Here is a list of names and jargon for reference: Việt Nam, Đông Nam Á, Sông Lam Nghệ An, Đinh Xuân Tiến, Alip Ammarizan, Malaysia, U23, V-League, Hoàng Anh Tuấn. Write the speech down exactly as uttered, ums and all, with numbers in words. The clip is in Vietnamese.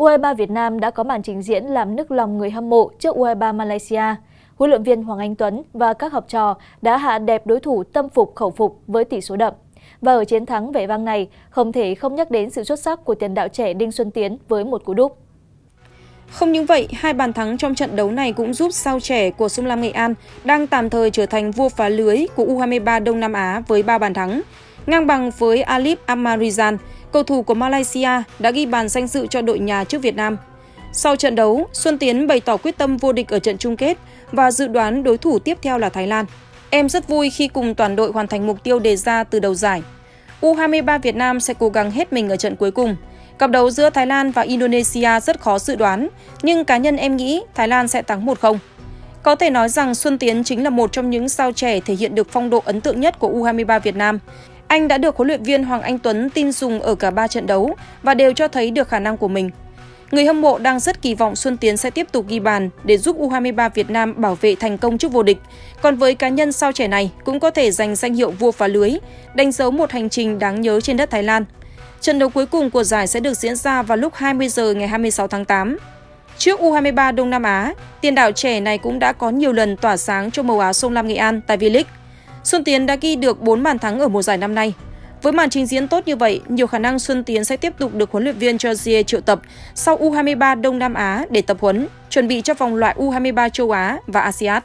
u hai ba Việt Nam đã có màn trình diễn làm nức lòng người hâm mộ trước u hai ba Malaysia. Huấn luyện viên Hoàng Anh Tuấn và các học trò đã hạ đẹp đối thủ tâm phục khẩu phục với tỷ số đậm. Và ở chiến thắng vẻ vang này, không thể không nhắc đến sự xuất sắc của tiền đạo trẻ Đinh Xuân Tiến với một cú đúp. Không những vậy, hai bàn thắng trong trận đấu này cũng giúp sao trẻ của Sông Lam Nghệ An đang tạm thời trở thành vua phá lưới của u hai mươi ba Đông Nam Á với ba bàn thắng. Ngang bằng với Alip Ammarizan, cầu thủ của Malaysia đã ghi bàn danh dự cho đội nhà trước Việt Nam. Sau trận đấu, Xuân Tiến bày tỏ quyết tâm vô địch ở trận chung kết và dự đoán đối thủ tiếp theo là Thái Lan. Em rất vui khi cùng toàn đội hoàn thành mục tiêu đề ra từ đầu giải. u hai mươi ba Việt Nam sẽ cố gắng hết mình ở trận cuối cùng. Cặp đấu giữa Thái Lan và Indonesia rất khó dự đoán, nhưng cá nhân em nghĩ Thái Lan sẽ thắng một không. Có thể nói rằng Xuân Tiến chính là một trong những sao trẻ thể hiện được phong độ ấn tượng nhất của u hai mươi ba Việt Nam. Anh đã được huấn luyện viên Hoàng Anh Tuấn tin dùng ở cả ba trận đấu và đều cho thấy được khả năng của mình. Người hâm mộ đang rất kỳ vọng Xuân Tiến sẽ tiếp tục ghi bàn để giúp u hai mươi ba Việt Nam bảo vệ thành công chức vô địch. Còn với cá nhân sao trẻ này cũng có thể giành danh hiệu vua phá lưới, đánh dấu một hành trình đáng nhớ trên đất Thái Lan. Trận đấu cuối cùng của giải sẽ được diễn ra vào lúc hai mươi giờ ngày hai mươi sáu tháng tám. Trước u hai mươi ba Đông Nam Á, tiền đạo trẻ này cũng đã có nhiều lần tỏa sáng cho màu áo Sông Lam Nghệ An tại V-League. Xuân Tiến đã ghi được bốn bàn thắng ở mùa giải năm nay. Với màn trình diễn tốt như vậy, nhiều khả năng Xuân Tiến sẽ tiếp tục được huấn luyện viên Chelsea triệu tập sau u hai mươi ba Đông Nam Á để tập huấn, chuẩn bị cho vòng loại u hai mươi ba châu Á và a sê an.